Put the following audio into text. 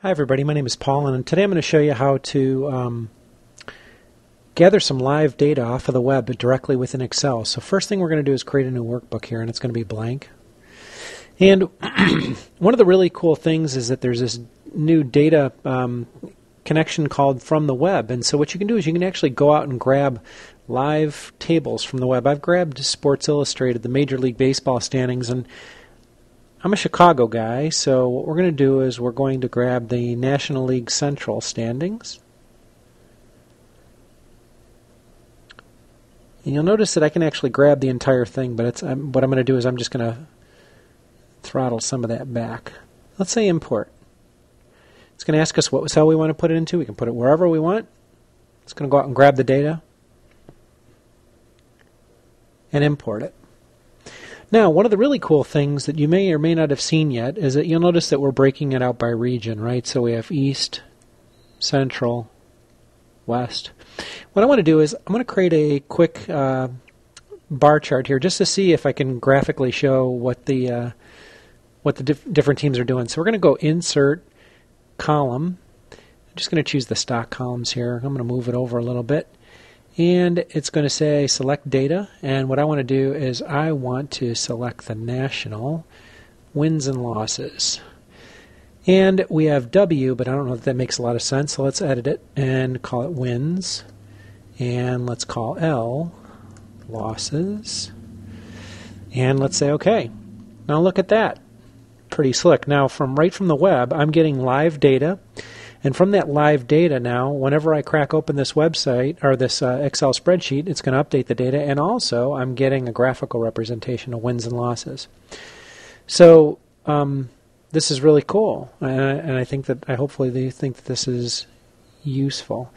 Hi everybody, my name is Paul, and today I'm going to show you how to gather some live data off of the web directly within Excel. So first thing we're going to do is create a new workbook here, and it's going to be blank. And one of the really cool things is that there's this new data connection called From the Web. And so what you can do is you can actually go out and grab live tables from the web. I've grabbed Sports Illustrated, the Major League Baseball standings, and I'm a Chicago guy, so what we're going to do is we're going to grab the National League Central standings. And you'll notice that I can actually grab the entire thing, but what I'm going to do is I'm just going to throttle some of that back. Let's say import. It's going to ask us what cell we want to put it into. We can put it wherever we want. It's going to go out and grab the data and import it. Now, one of the really cool things that you may or may not have seen yet is that you'll notice that we're breaking it out by region, right? So we have East, Central, West. What I want to do is I'm going to create a quick bar chart here just to see if I can graphically show what the different teams are doing. So we're going to go Insert, Column. I'm just going to choose the stock columns here. I'm going to move it over a little bit. And it's going to say select data, and what I want to do is I want to select the national wins and losses. And we have W, but I don't know if that makes a lot of sense, so let's edit it and call it wins, and let's call L losses, and let's say okay. Now look at that, pretty slick. Now right from the web I'm getting live data. And from that live data now, whenever I crack open this website or this Excel spreadsheet, it's going to update the data, and also I'm getting a graphical representation of wins and losses. So this is really cool, and I think that hopefully they think that this is useful.